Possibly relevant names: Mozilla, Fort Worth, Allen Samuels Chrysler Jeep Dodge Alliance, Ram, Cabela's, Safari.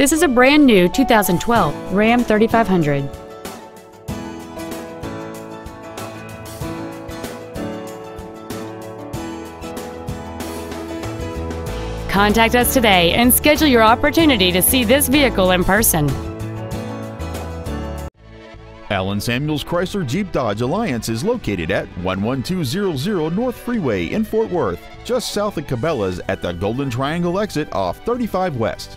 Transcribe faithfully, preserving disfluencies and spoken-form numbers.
This is a brand new two thousand twelve Ram thirty-five hundred. Contact us today and schedule your opportunity to see this vehicle in person. Allen Samuels Chrysler Jeep Dodge Alliance is located at one one two zero zero North Freeway in Fort Worth, just south of Cabela's at the Golden Triangle exit off thirty-five West.